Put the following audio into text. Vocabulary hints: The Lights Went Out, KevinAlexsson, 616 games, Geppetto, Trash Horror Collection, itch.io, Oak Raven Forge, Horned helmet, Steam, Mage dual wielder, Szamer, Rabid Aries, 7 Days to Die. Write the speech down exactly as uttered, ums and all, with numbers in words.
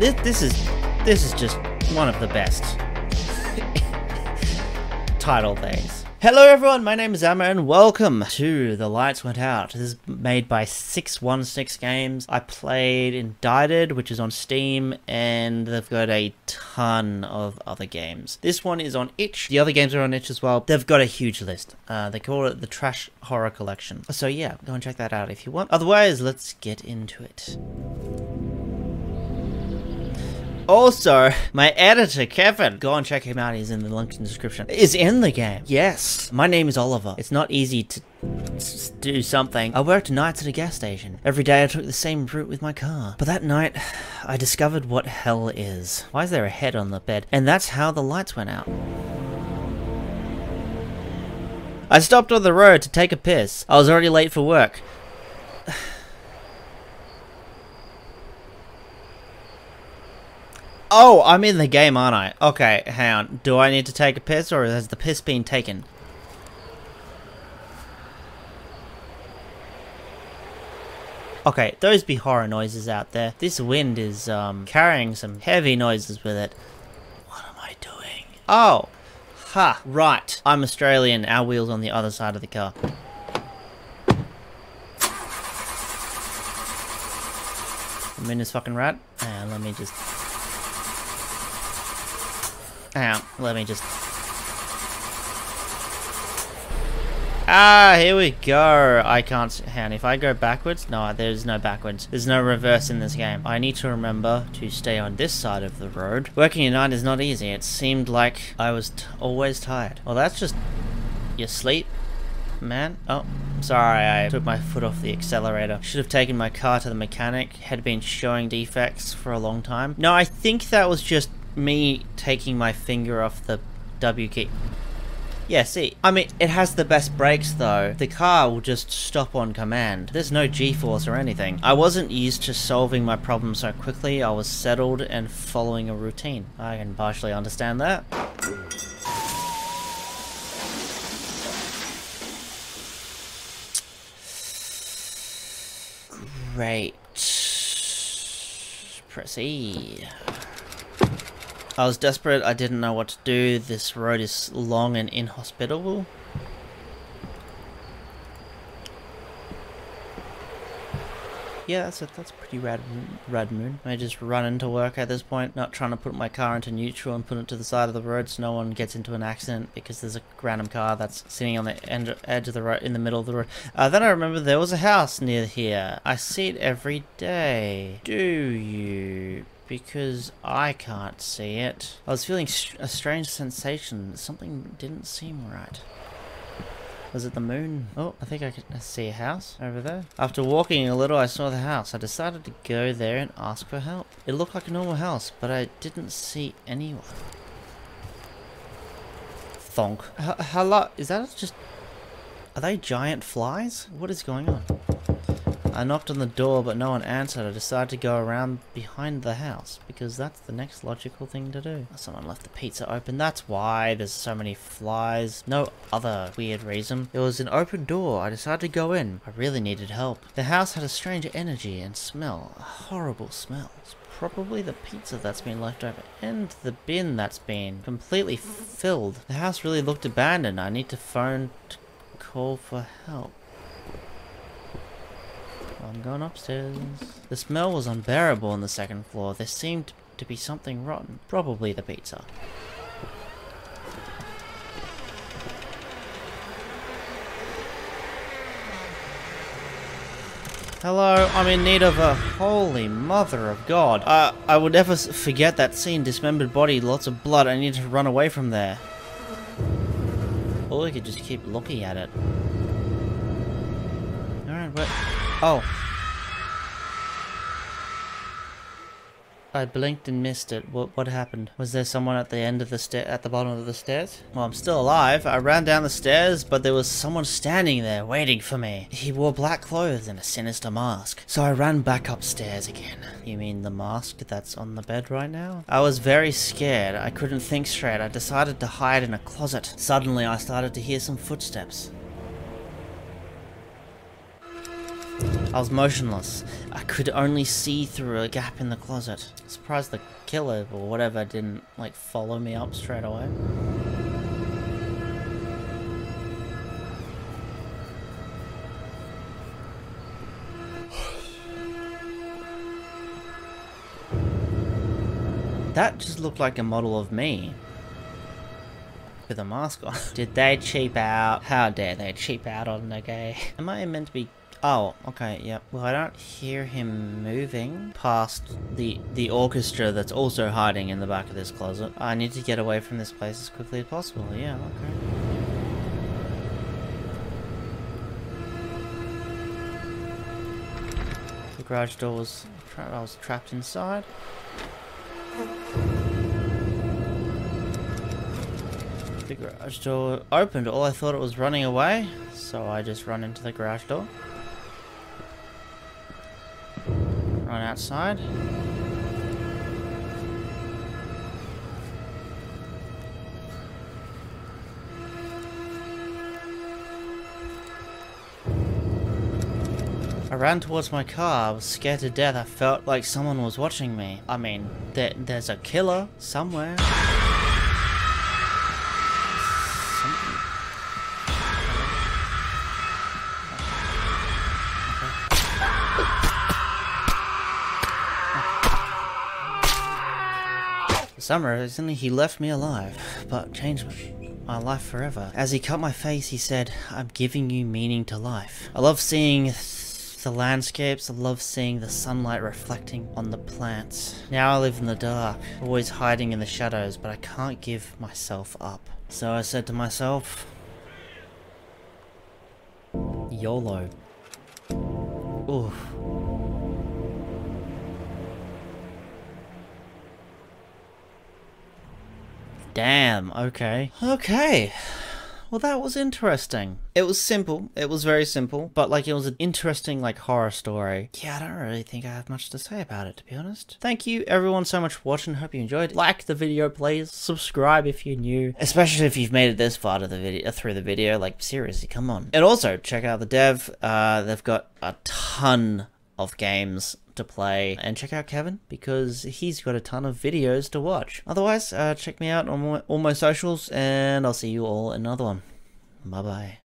This this is this is just one of the best title things. Hello everyone, my name is Szamer and welcome to The Lights Went Out. This is made by six one six games. I played Indicted, which is on Steam, and they've got a ton of other games. This one is on itch. The other games are on itch as well. They've got a huge list. Uh, they call it the Trash Horror Collection. So yeah, go and check that out if you want. Otherwise, let's get into it. Also, my editor, Kevin, go and check him out, he's in the link in the description, is in the game. Yes, my name is Oliver. It's not easy to do something. I worked nights at a gas station. Every day I took the same route with my car. But that night, I discovered what hell is. Why is there a head on the bed? And that's how the lights went out. I stopped on the road to take a piss. I was already late for work. Oh, I'm in the game, aren't I? Okay, hang on. Do I need to take a piss, or has the piss been taken? Okay, those be horror noises out there. This wind is um, carrying some heavy noises with it. What am I doing? Oh, ha, right. I'm Australian, our wheel's on the other side of the car. I'm in this fucking rat, and let me just... Hang on, let me just... Ah, here we go. I can't... Hang on, if I go backwards... No, there's no backwards. There's no reverse in this game. I need to remember to stay on this side of the road. Working at night is not easy. It seemed like I was t always tired. Well, that's just... your sleep, man. Oh, sorry, I took my foot off the accelerator. Should have taken my car to the mechanic. Had been showing defects for a long time. No, I think that was just... me taking my finger off the W key. Yeah, see, I mean, it has the best brakes though. The car will just stop on command. There's no G-force or anything. I wasn't used to solving my problem so quickly. I was settled and following a routine. I can partially understand that. Great. Press E. I was desperate, I didn't know what to do. This road is long and inhospitable. Yeah, that's a, that's a pretty rad, rad moon. I just run into work at this point, not trying to put my car into neutral and put it to the side of the road so no one gets into an accident because there's a random car that's sitting on the end, edge of the road, in the middle of the road. Uh, then I remember there was a house near here. I see it every day. Do you? Because I can't see it. I was feeling a strange sensation. Something didn't seem right. Was it the moon? Oh, I think I can see a house over there. After walking a little, I saw the house. I decided to go there and ask for help. It looked like a normal house, but I didn't see anyone. Thonk. H hello? Is that just... Are they giant flies? What is going on? I knocked on the door, but no one answered. I decided to go around behind the house, because that's the next logical thing to do. Someone left the pizza open. That's why there's so many flies. No other weird reason. There was an open door. I decided to go in. I really needed help. The house had a strange energy and smell. A horrible smell. It's probably the pizza that's been left over, and the bin that's been completely filled. The house really looked abandoned. I need to phone to call for help. I'm going upstairs. The smell was unbearable on the second floor. There seemed to be something rotten. Probably the pizza. Hello, I'm in need of a... Holy mother of God. Uh, I will never forget that scene. Dismembered body, lots of blood. I need to run away from there. Or we could just keep looking at it. Alright, but... Oh. I blinked and missed it. What, what happened? Was there someone at the end of the stair- at the bottom of the stairs? Well, I'm still alive. I ran down the stairs, but there was someone standing there waiting for me. He wore black clothes and a sinister mask. So I ran back upstairs again. You mean the mask that's on the bed right now? I was very scared. I couldn't think straight. I decided to hide in a closet. Suddenly, I started to hear some footsteps. I was motionless. I could only see through a gap in the closet. Surprised the killer or whatever didn't like follow me up straight away. That just looked like a model of me. With a mask on. Did they cheap out? How dare they cheap out on the gay? Am I meant to be? Oh, okay, yeah. Well, I don't hear him moving past the the orchestra that's also hiding in the back of this closet. I need to get away from this place as quickly as possible. Yeah, okay. The garage door was trapped. I was trapped inside. The garage door opened. All I thought it was running away, so I just run into the garage door. Run outside. I ran towards my car. I was scared to death. I felt like someone was watching me. I mean, there, there's a killer somewhere. Szamer, suddenly he left me alive, but changed my life forever. As he cut my face, he said, "I'm giving you meaning to life." I love seeing the landscapes. I love seeing the sunlight reflecting on the plants. Now I live in the dark, always hiding in the shadows, but I can't give myself up. So I said to myself, YOLO. Ooh. Damn, okay. Okay. Well, that was interesting. It was simple. It was very simple. But, like, it was an interesting, like, horror story. Yeah, I don't really think I have much to say about it, to be honest. Thank you, everyone, so much for watching. Hope you enjoyed. Like the video, please. Subscribe if you're new. Especially if you've made it this far to the video, through the video. Like, seriously, come on. And also, check out the dev. Uh, they've got a ton of games to play, and check out Kevin because he's got a ton of videos to watch. Otherwise, uh, check me out on all my socials, and I'll see you all in another one. Bye bye.